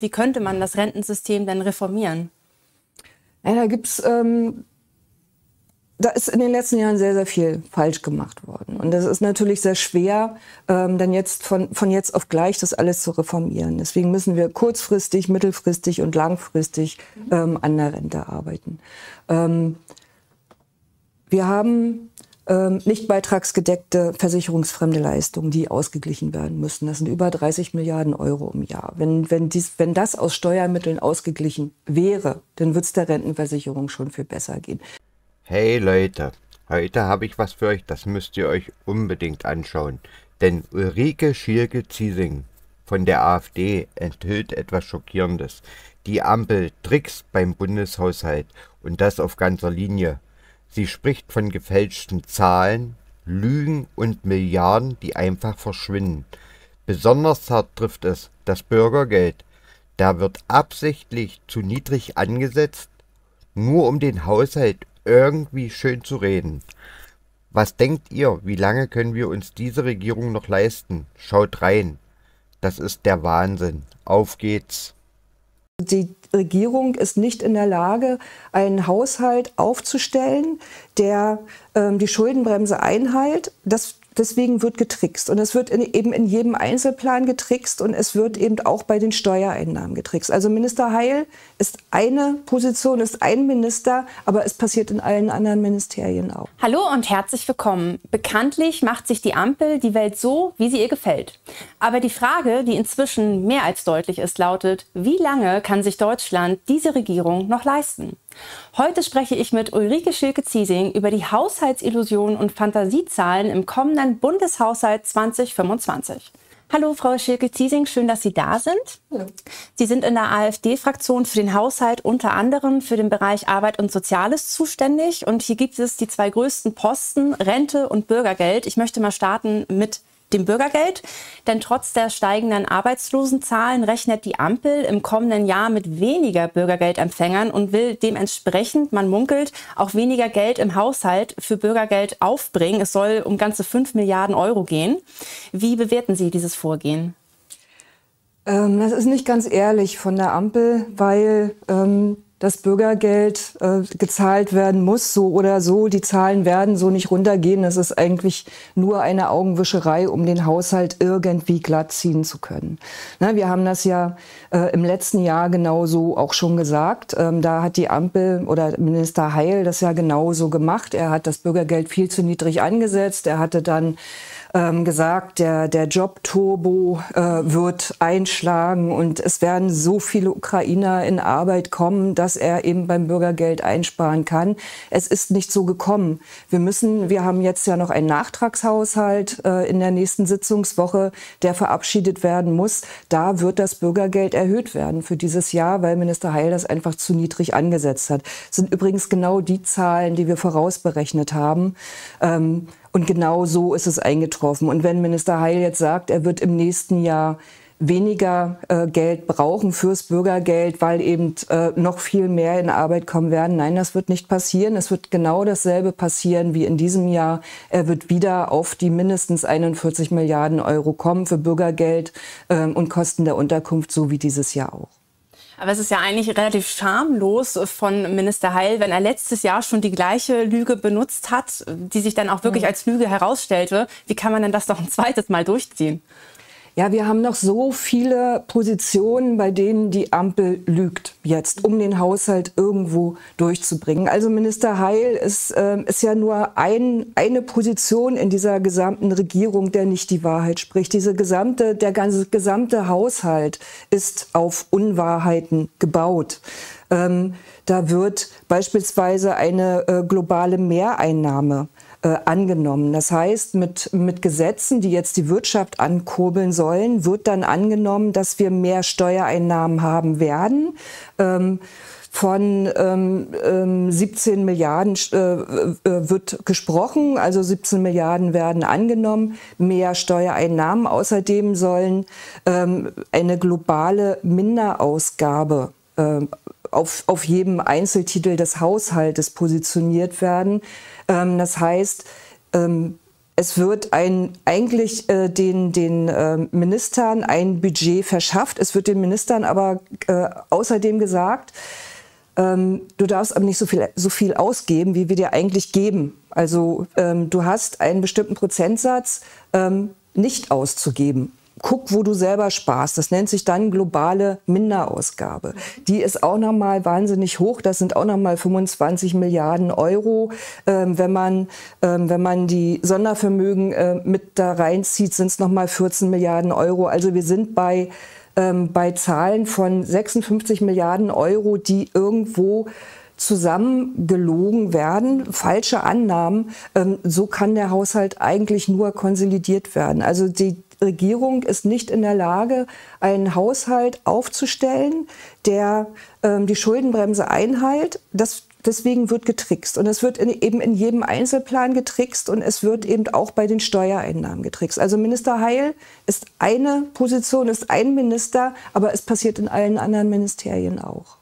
Wie könnte man das Rentensystem denn reformieren? Ja, da ist in den letzten Jahren sehr, sehr viel falsch gemacht worden. Und das ist natürlich sehr schwer, dann jetzt von jetzt auf gleich das alles zu reformieren. Deswegen müssen wir kurzfristig, mittelfristig und langfristig an der Rente arbeiten. Wir haben nicht beitragsgedeckte, versicherungsfremde Leistungen, die ausgeglichen werden müssen. Das sind über 30 Milliarden Euro im Jahr. Wenn das aus Steuermitteln ausgeglichen wäre, dann würde es der Rentenversicherung schon viel besser gehen. Hey Leute, heute habe ich was für euch, das müsst ihr euch unbedingt anschauen. Denn Ulrike Schielke-Ziesing von der AfD enthüllt etwas Schockierendes. Die Ampel trickst beim Bundeshaushalt und das auf ganzer Linie. Sie spricht von gefälschten Zahlen, Lügen und Milliarden, die einfach verschwinden. Besonders hart trifft es das Bürgergeld. Da wird absichtlich zu niedrig angesetzt, nur um den Haushalt irgendwie schön zu reden. Was denkt ihr, wie lange können wir uns diese Regierung noch leisten? Schaut rein. Das ist der Wahnsinn. Auf geht's. Die Regierung ist nicht in der Lage, einen Haushalt aufzustellen, der die Schuldenbremse einhält. Deswegen wird getrickst. Und es wird eben in jedem Einzelplan getrickst und es wird eben auch bei den Steuereinnahmen getrickst. Also Minister Heil ist eine Position, ist ein Minister, aber es passiert in allen anderen Ministerien auch. Hallo und herzlich willkommen. Bekanntlich macht sich die Ampel die Welt so, wie sie ihr gefällt. Aber die Frage, die inzwischen mehr als deutlich ist, lautet, wie lange kann sich Deutschland diese Regierung noch leisten? Heute spreche ich mit Ulrike Schielke-Ziesing über die Haushaltsillusionen und Fantasiezahlen im kommenden Bundeshaushalt 2025. Hallo Frau Schielke-Ziesing, schön, dass Sie da sind. Hallo. Sie sind in der AfD-Fraktion für den Haushalt unter anderem für den Bereich Arbeit und Soziales zuständig. Und hier gibt es die zwei größten Posten, Rente und Bürgergeld. Ich möchte mal starten mit dem Bürgergeld, denn trotz der steigenden Arbeitslosenzahlen rechnet die Ampel im kommenden Jahr mit weniger Bürgergeldempfängern und will dementsprechend, man munkelt, auch weniger Geld im Haushalt für Bürgergeld aufbringen. Es soll um ganze 5 Milliarden Euro gehen. Wie bewerten Sie dieses Vorgehen? Das ist nicht ganz ehrlich von der Ampel, weil das Bürgergeld gezahlt werden muss, so oder so. Die Zahlen werden so nicht runtergehen. Das ist eigentlich nur eine Augenwischerei, um den Haushalt irgendwie glatt ziehen zu können. Na, wir haben das ja im letzten Jahr genauso auch schon gesagt. Da hat die Ampel oder Minister Heil das ja genauso gemacht. Er hat das Bürgergeld viel zu niedrig angesetzt. Er hatte dann gesagt, der Job-Turbo wird einschlagen und es werden so viele Ukrainer in Arbeit kommen, dass er eben beim Bürgergeld einsparen kann. Es ist nicht so gekommen. Wir haben jetzt ja noch einen Nachtragshaushalt in der nächsten Sitzungswoche, der verabschiedet werden muss. Da wird das Bürgergeld erhöht werden für dieses Jahr, weil Minister Heil das einfach zu niedrig angesetzt hat. Das sind übrigens genau die Zahlen, die wir vorausberechnet haben. Und genau so ist es eingetroffen. Und wenn Minister Heil jetzt sagt, er wird im nächsten Jahr weniger Geld brauchen fürs Bürgergeld, weil eben noch viel mehr in Arbeit kommen werden. Nein, das wird nicht passieren. Es wird genau dasselbe passieren wie in diesem Jahr. Er wird wieder auf die mindestens 41 Milliarden Euro kommen für Bürgergeld und Kosten der Unterkunft, so wie dieses Jahr auch. Aber es ist ja eigentlich relativ schamlos von Minister Heil, wenn er letztes Jahr schon die gleiche Lüge benutzt hat, die sich dann auch wirklich als Lüge herausstellte. Wie kann man denn das noch ein zweites Mal durchziehen? Ja, wir haben noch so viele Positionen, bei denen die Ampel lügt jetzt, um den Haushalt irgendwo durchzubringen. Also Minister Heil ist ja nur eine Position in dieser gesamten Regierung, der nicht die Wahrheit spricht. Der gesamte Haushalt ist auf Unwahrheiten gebaut. Da wird beispielsweise eine globale Mehreinnahme angenommen. Das heißt, mit Gesetzen, die jetzt die Wirtschaft ankurbeln sollen, wird dann angenommen, dass wir mehr Steuereinnahmen haben werden. Von 17 Milliarden wird gesprochen, also 17 Milliarden werden angenommen, mehr Steuereinnahmen. Außerdem sollen eine globale Minderausgabe auf jedem Einzeltitel des Haushaltes positioniert werden. Das heißt, Es wird eigentlich den Ministern ein Budget verschafft. Es wird den Ministern aber außerdem gesagt, du darfst aber nicht so viel ausgeben, wie wir dir eigentlich geben. Also du hast einen bestimmten Prozentsatz nicht auszugeben. Guck, wo du selber sparst. Das nennt sich dann globale Minderausgabe. Die ist auch nochmal wahnsinnig hoch. Das sind auch nochmal 25 Milliarden Euro. Wenn man die Sondervermögen mit da reinzieht, sind es nochmal 14 Milliarden Euro. Also wir sind bei Zahlen von 56 Milliarden Euro, die irgendwo zusammengelogen werden, falsche Annahmen. So kann der Haushalt eigentlich nur konsolidiert werden. Also die Regierung ist nicht in der Lage, einen Haushalt aufzustellen, der die Schuldenbremse einhält. Deswegen wird getrickst. Und es wird eben in jedem Einzelplan getrickst und es wird eben auch bei den Steuereinnahmen getrickst. Also Minister Heil ist eine Position, ist ein Minister, aber es passiert in allen anderen Ministerien auch.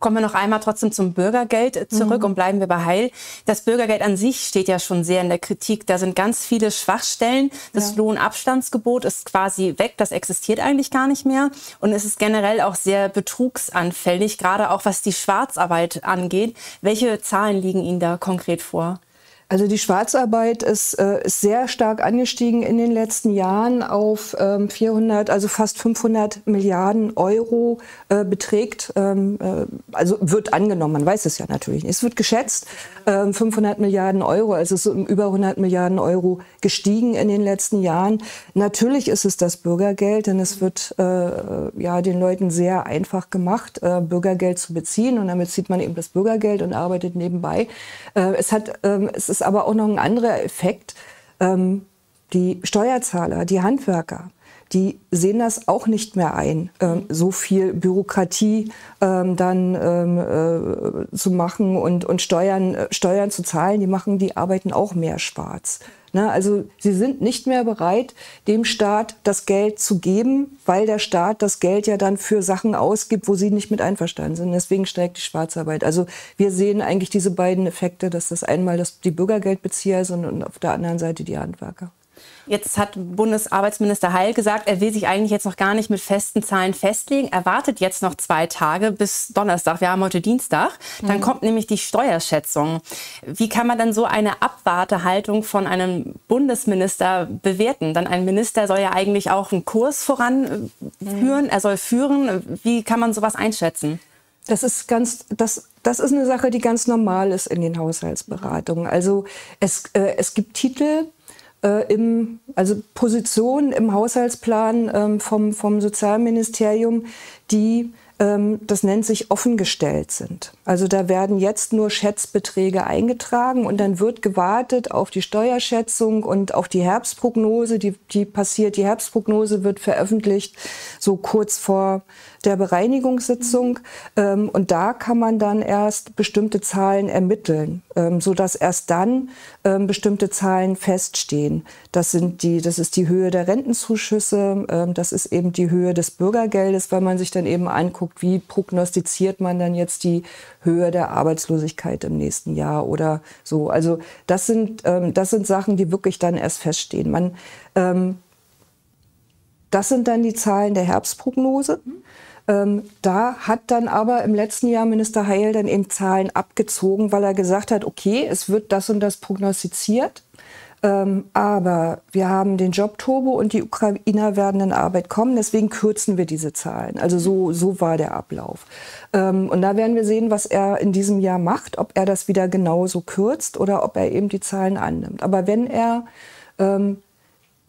Kommen wir noch einmal trotzdem zum Bürgergeld zurück und bleiben wir bei Heil. Das Bürgergeld an sich steht ja schon sehr in der Kritik. Da sind ganz viele Schwachstellen. Das Lohnabstandsgebot ist quasi weg. Das existiert eigentlich gar nicht mehr. Und es ist generell auch sehr betrugsanfällig, gerade auch was die Schwarzarbeit angeht. Welche Zahlen liegen Ihnen da konkret vor? Also die Schwarzarbeit ist sehr stark angestiegen in den letzten Jahren auf 400, also fast 500 Milliarden Euro beträgt. Also wird angenommen, man weiß es ja natürlich nicht. Es wird geschätzt, 500 Milliarden Euro, also es ist um über 100 Milliarden Euro gestiegen in den letzten Jahren. Natürlich ist es das Bürgergeld, denn es wird ja den Leuten sehr einfach gemacht, Bürgergeld zu beziehen. Und damit zieht man eben das Bürgergeld und arbeitet nebenbei. Es ist aber auch noch ein anderer Effekt. Die Steuerzahler, die Handwerker, die sehen das auch nicht mehr ein, so viel Bürokratie dann zu machen und Steuern zu zahlen. Die arbeiten auch mehr schwarz. Also sie sind nicht mehr bereit, dem Staat das Geld zu geben, weil der Staat das Geld ja dann für Sachen ausgibt, wo sie nicht mit einverstanden sind. Deswegen steigt die Schwarzarbeit. Also wir sehen eigentlich diese beiden Effekte, dass das einmal die Bürgergeldbezieher sind und auf der anderen Seite die Handwerker. Jetzt hat Bundesarbeitsminister Heil gesagt, er will sich eigentlich jetzt noch gar nicht mit festen Zahlen festlegen. Er wartet jetzt noch 2 Tage bis Donnerstag. Wir haben heute Dienstag. Dann kommt nämlich die Steuerschätzung. Wie kann man dann so eine Abwartehaltung von einem Bundesminister bewerten? Denn ein Minister soll ja eigentlich auch einen Kurs voranführen. Er soll führen. Wie kann man sowas einschätzen? Das ist eine Sache, die ganz normal ist in den Haushaltsberatungen. Also es gibt Titel, also Positionen im Haushaltsplan vom Sozialministerium, die, das nennt sich, offengestellt sind. Also da werden jetzt nur Schätzbeträge eingetragen und dann wird gewartet auf die Steuerschätzung und auf die Herbstprognose, die passiert. Die Herbstprognose wird veröffentlicht, so kurz vor der Bereinigungssitzung. Und da kann man dann erst bestimmte Zahlen ermitteln, sodass erst dann bestimmte Zahlen feststehen. Das ist die Höhe der Rentenzuschüsse, das ist eben die Höhe des Bürgergeldes, weil man sich dann eben anguckt, wie prognostiziert man dann jetzt die Höhe der Arbeitslosigkeit im nächsten Jahr oder so. Also das sind Sachen, die wirklich dann erst feststehen. Das sind dann die Zahlen der Herbstprognose. Da hat dann aber im letzten Jahr Minister Heil dann eben Zahlen abgezogen, weil er gesagt hat, okay, es wird das und das prognostiziert, aber wir haben den Job-Turbo und die Ukrainer werden in Arbeit kommen, deswegen kürzen wir diese Zahlen. Also so war der Ablauf. Und da werden wir sehen, was er in diesem Jahr macht, ob er das wieder genauso kürzt oder ob er eben die Zahlen annimmt. Aber wenn er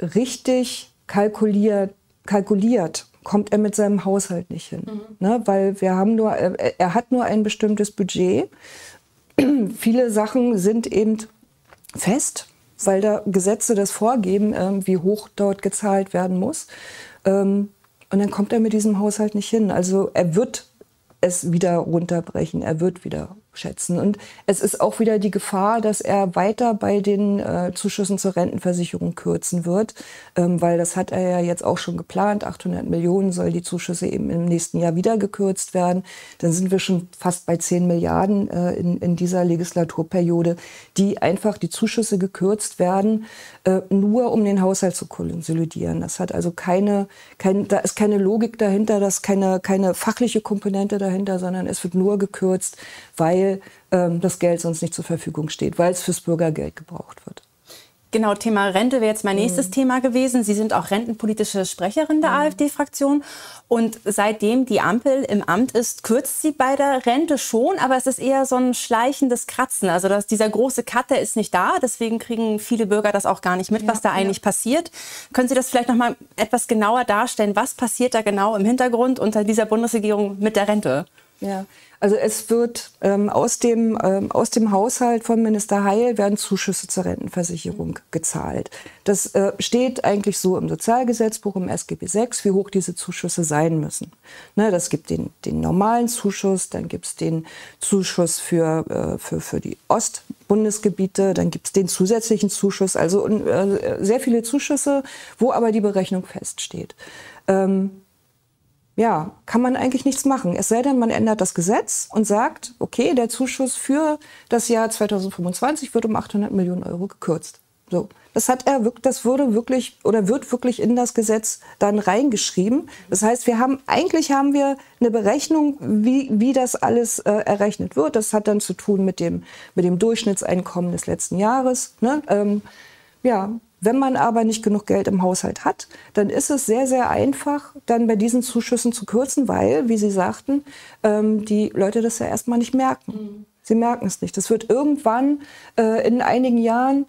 richtig kalkuliert, kommt er mit seinem Haushalt nicht hin. Ne? Weil er hat nur ein bestimmtes Budget. Viele Sachen sind eben fest, weil da Gesetze das vorgeben, wie hoch dort gezahlt werden muss. Und dann kommt er mit diesem Haushalt nicht hin. Also er wird es wieder runterbrechen, er wird wieder schätzen. Und es ist auch wieder die Gefahr, dass er weiter bei den Zuschüssen zur Rentenversicherung kürzen wird, weil das hat er ja jetzt auch schon geplant. 800 Millionen soll die Zuschüsse eben im nächsten Jahr wieder gekürzt werden. Dann sind wir schon fast bei 10 Milliarden in dieser Legislaturperiode, die einfach die Zuschüsse gekürzt werden, nur um den Haushalt zu konsolidieren. Das hat also da ist keine Logik dahinter, da ist keine fachliche Komponente dahinter, sondern es wird nur gekürzt, weil das Geld sonst nicht zur Verfügung steht, weil es fürs Bürgergeld gebraucht wird. Genau, Thema Rente wäre jetzt mein nächstes Thema gewesen. Sie sind auch rentenpolitische Sprecherin der AfD-Fraktion. Und seitdem die Ampel im Amt ist, kürzt sie bei der Rente schon. Aber es ist eher so ein schleichendes Kratzen. Also dieser große Cut, der ist nicht da. Deswegen kriegen viele Bürger das auch gar nicht mit, was da eigentlich passiert. Können Sie das vielleicht noch mal etwas genauer darstellen? Was passiert da genau im Hintergrund unter dieser Bundesregierung mit der Rente? Ja, also es wird aus dem Haushalt von Minister Heil werden Zuschüsse zur Rentenversicherung gezahlt. Das steht eigentlich so im Sozialgesetzbuch, im SGB 6, wie hoch diese Zuschüsse sein müssen. Ne, das gibt den normalen Zuschuss, dann gibt es den Zuschuss für die Ostbundesgebiete, dann gibt es den zusätzlichen Zuschuss, also sehr viele Zuschüsse, wo aber die Berechnung feststeht. Ja, kann man eigentlich nichts machen. Es sei denn, man ändert das Gesetz und sagt, okay, der Zuschuss für das Jahr 2025 wird um 800 Millionen Euro gekürzt. So. Das wird wirklich in das Gesetz dann reingeschrieben. Das heißt, eigentlich haben wir eine Berechnung, wie das alles errechnet wird. Das hat dann zu tun mit dem Durchschnittseinkommen des letzten Jahres, ne? Wenn man aber nicht genug Geld im Haushalt hat, dann ist es sehr, sehr einfach, dann bei diesen Zuschüssen zu kürzen, weil, wie Sie sagten, die Leute das ja erstmal nicht merken. Sie merken es nicht. Das wird irgendwann in einigen Jahren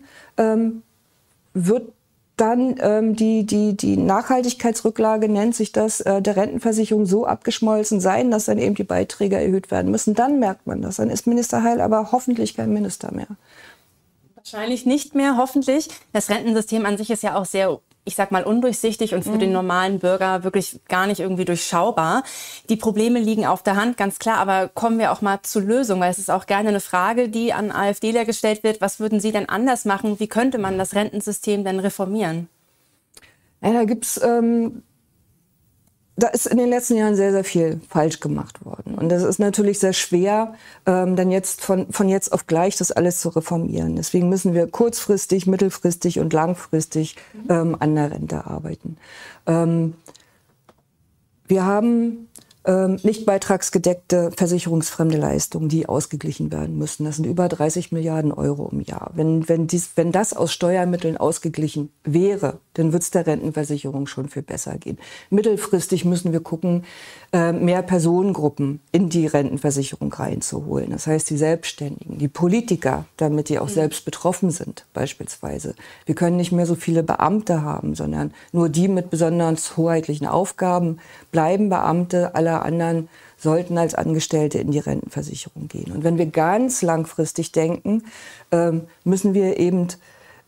die Nachhaltigkeitsrücklage, nennt sich das, der Rentenversicherung so abgeschmolzen sein, dass dann eben die Beiträge erhöht werden müssen. Dann merkt man das. Dann ist Minister Heil aber hoffentlich kein Minister mehr. Wahrscheinlich nicht mehr, hoffentlich. Das Rentensystem an sich ist ja auch sehr, ich sag mal, undurchsichtig und für den normalen Bürger wirklich gar nicht irgendwie durchschaubar. Die Probleme liegen auf der Hand, ganz klar. Aber kommen wir auch mal zur Lösung, weil es ist auch gerne eine Frage, die an AfDler gestellt wird. Was würden Sie denn anders machen? Wie könnte man das Rentensystem denn reformieren? Ja, da ist in den letzten Jahren sehr, sehr viel falsch gemacht worden. Und das ist natürlich sehr schwer, dann jetzt von jetzt auf gleich das alles zu reformieren. Deswegen müssen wir kurzfristig, mittelfristig und langfristig an der Rente arbeiten. Wir haben nicht beitragsgedeckte, versicherungsfremde Leistungen, die ausgeglichen werden müssen. Das sind über 30 Milliarden Euro im Jahr. Wenn das aus Steuermitteln ausgeglichen wäre, dann wird es der Rentenversicherung schon viel besser gehen. Mittelfristig müssen wir gucken, mehr Personengruppen in die Rentenversicherung reinzuholen. Das heißt, die Selbstständigen, die Politiker, damit die auch selbst betroffen sind, beispielsweise. Wir können nicht mehr so viele Beamte haben, sondern nur die mit besonders hoheitlichen Aufgaben bleiben Beamte, aller anderen sollten als Angestellte in die Rentenversicherung gehen. Und wenn wir ganz langfristig denken, müssen wir eben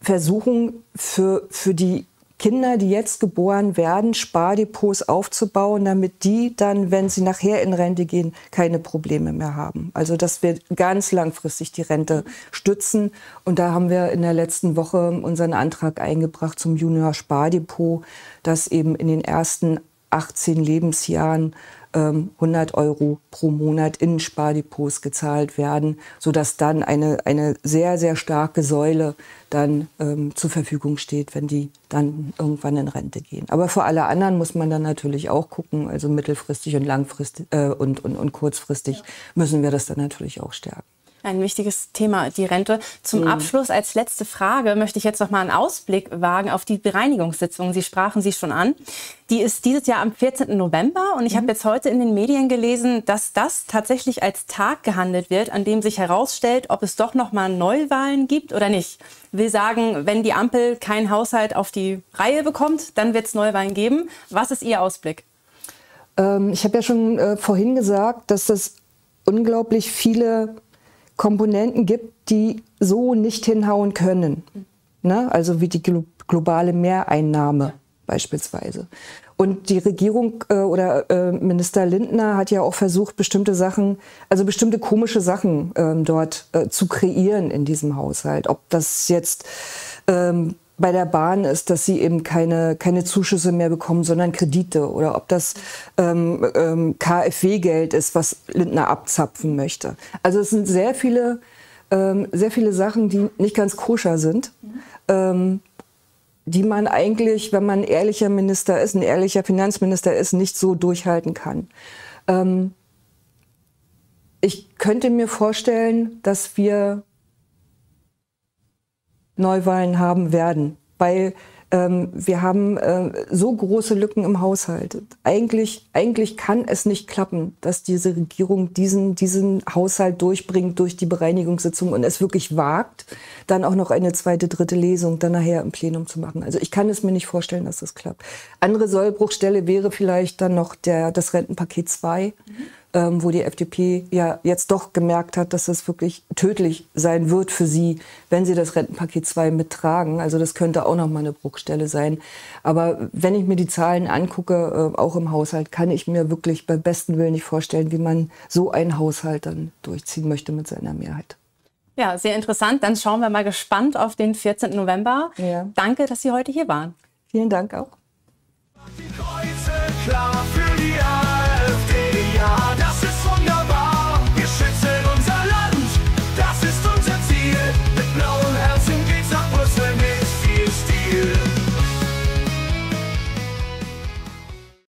versuchen, für die Kinder, die jetzt geboren werden, Spardepots aufzubauen, damit die dann, wenn sie nachher in Rente gehen, keine Probleme mehr haben. Also dass wir ganz langfristig die Rente stützen. Und da haben wir in der letzten Woche unseren Antrag eingebracht zum Junior-Spardepot, dass eben in den ersten 18 Lebensjahren 100 Euro pro Monat in Spardepots gezahlt werden, sodass dann eine sehr, sehr starke Säule dann zur Verfügung steht, wenn die dann irgendwann in Rente gehen. Aber für alle anderen muss man dann natürlich auch gucken, also mittelfristig und langfristig und kurzfristig müssen wir das dann natürlich auch stärken. Ein wichtiges Thema, die Rente. Zum Abschluss als letzte Frage möchte ich jetzt noch mal einen Ausblick wagen auf die Bereinigungssitzung. Sie sprachen sie schon an. Die ist dieses Jahr am 14. November und ich habe jetzt heute in den Medien gelesen, dass das tatsächlich als Tag gehandelt wird, an dem sich herausstellt, ob es doch noch mal Neuwahlen gibt oder nicht. Will sagen, wenn die Ampel keinen Haushalt auf die Reihe bekommt, dann wird es Neuwahlen geben. Was ist Ihr Ausblick? Ich habe ja schon vorhin gesagt, dass das unglaublich viele Komponenten gibt, die so nicht hinhauen können. Ne? Also wie die globale Mehreinnahme beispielsweise. Und die Regierung oder Minister Lindner hat ja auch versucht, bestimmte Sachen, also bestimmte komische Sachen dort zu kreieren in diesem Haushalt. Ob das jetzt bei der Bahn ist, dass sie eben keine Zuschüsse mehr bekommen, sondern Kredite. Oder ob das KfW-Geld ist, was Lindner abzapfen möchte. Also es sind sehr viele Sachen, die nicht ganz koscher sind. Die man eigentlich, wenn man ein ehrlicher Minister ist, ein ehrlicher Finanzminister ist, nicht so durchhalten kann. Ich könnte mir vorstellen, dass wir Neuwahlen haben werden, weil wir haben so große Lücken im Haushalt. Eigentlich kann es nicht klappen, dass diese Regierung diesen Haushalt durchbringt durch die Bereinigungssitzung und es wirklich wagt, dann auch noch eine zweite, dritte Lesung dann nachher im Plenum zu machen. Also ich kann es mir nicht vorstellen, dass das klappt. Andere Sollbruchstelle wäre vielleicht dann noch das Rentenpaket 2, wo die FDP ja jetzt doch gemerkt hat, dass das wirklich tödlich sein wird für sie, wenn sie das Rentenpaket 2 mittragen. Also das könnte auch nochmal eine Bruchstelle sein. Aber wenn ich mir die Zahlen angucke, auch im Haushalt, kann ich mir wirklich beim besten Willen nicht vorstellen, wie man so einen Haushalt dann durchziehen möchte mit seiner Mehrheit. Ja, sehr interessant. Dann schauen wir mal gespannt auf den 14. November. Ja. Danke, dass Sie heute hier waren. Vielen Dank auch. Die Kreuze klar für die AfD. Ja,